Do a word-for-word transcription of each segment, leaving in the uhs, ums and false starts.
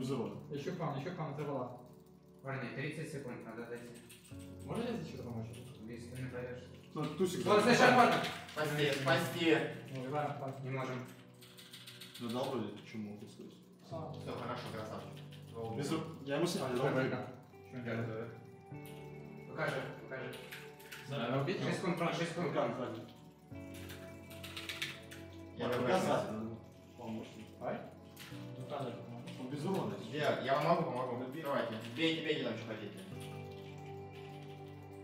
без урода. Еще клан, еще клан отрывала. Парни, тридцать секунд надо дойти. Можно ли здесь что-то помочь? Если ты не проверишь. Ну, тусик. Спасти, спасти. Не можем. Ну дал вроде, чему ты слышишь. Все, хорошо, красавчик. Я ему снял, дал брейка. Покажи, покажи. Да, убить? шесть секунд, шесть секунд. Я показал. Поможешь? Ай? Ну так, он без урода. Я вам могу, помогу. Давайте, бейте, бейте там, что хотите.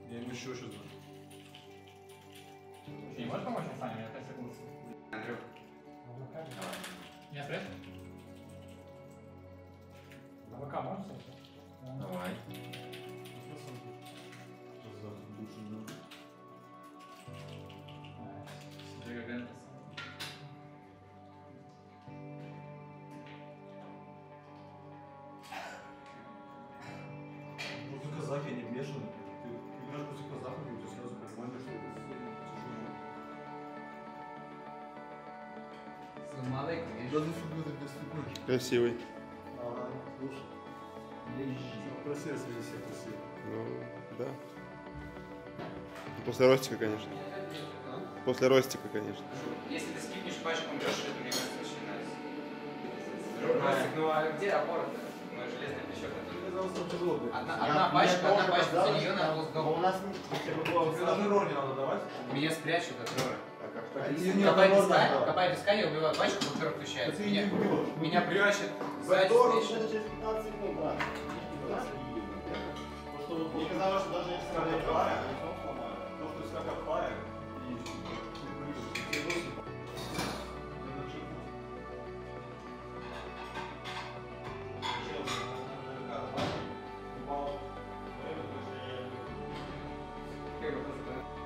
Я ему еще что-то. Ты не можешь помочь, Саня? Я пять секунд. Андрюх. Давай. Я пресс? А ВК можешь? Давай. Казахи не вмешаны. Ты играешь после казахов, и у тебя сразу понимаешь, что это все тяжело. Малек, я не сумму это без. Красивый. А, слушай. Красивый, если все красивый. Ну, да. После ростика, конечно. А? После ростика, конечно. Если ты скипнешь пачку, умрешь, это мне кажется очень нравится. Ну а где опора-то? Железная пищевка. Одна, одна пачка, одна пачка, за нее надо разговор. У нас даже роль не надо давать. Меня спрячут от рора. Копай песка, я убиваю пачку, которая включает. Меня прячет. Сзади спрячет. Мне казалось, что даже если я пара, то что если как пара, и... Gracias.